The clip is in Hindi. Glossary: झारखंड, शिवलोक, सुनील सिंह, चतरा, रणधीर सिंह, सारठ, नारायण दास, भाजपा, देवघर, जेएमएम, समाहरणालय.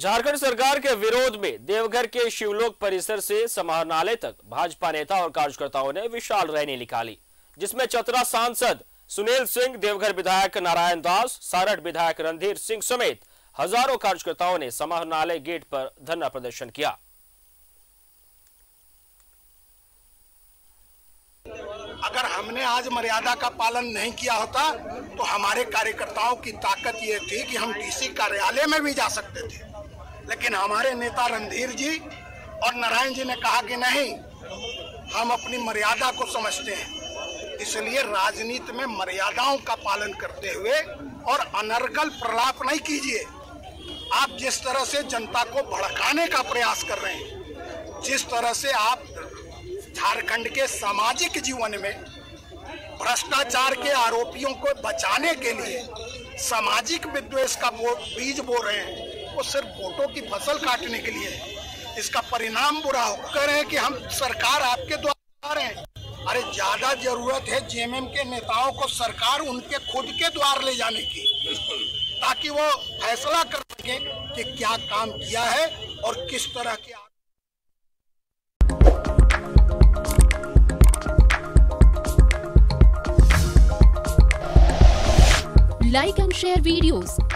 झारखंड सरकार के विरोध में देवघर के शिवलोक परिसर से समाहरणालय तक भाजपा नेता और कार्यकर्ताओं ने विशाल रैली निकाली, जिसमें चतरा सांसद सुनील सिंह, देवघर विधायक नारायण दास, सारठ विधायक रणधीर सिंह समेत हजारों कार्यकर्ताओं ने समाहरणालय गेट पर धरना प्रदर्शन किया। अगर हमने आज मर्यादा का पालन नहीं किया होता तो हमारे कार्यकर्ताओं की ताकत ये थी कि हम डीसी कार्यालय में भी जा सकते थे, लेकिन हमारे नेता रणधीर जी और नारायण जी ने कहा कि नहीं, हम अपनी मर्यादा को समझते हैं। इसलिए राजनीति में मर्यादाओं का पालन करते हुए और अनर्गल प्रलाप नहीं कीजिए। आप जिस तरह से जनता को भड़काने का प्रयास कर रहे हैं, जिस तरह से आप झारखंड के सामाजिक जीवन में भ्रष्टाचार के आरोपियों को बचाने के लिए सामाजिक विद्वेष का बीज बो रहे हैं, वो सिर्फ वोटों की फसल काटने के लिए है। इसका परिणाम बुरा होगा। कह रहे हैं कि हम सरकार आपके द्वारा आ रहे हैं। अरे ज्यादा जरूरत है जेएमएम के नेताओं को सरकार उनके खुद के द्वार ले जाने की, ताकि वो फैसला कर सके कि क्या काम किया है और किस तरह के। Like and share videos,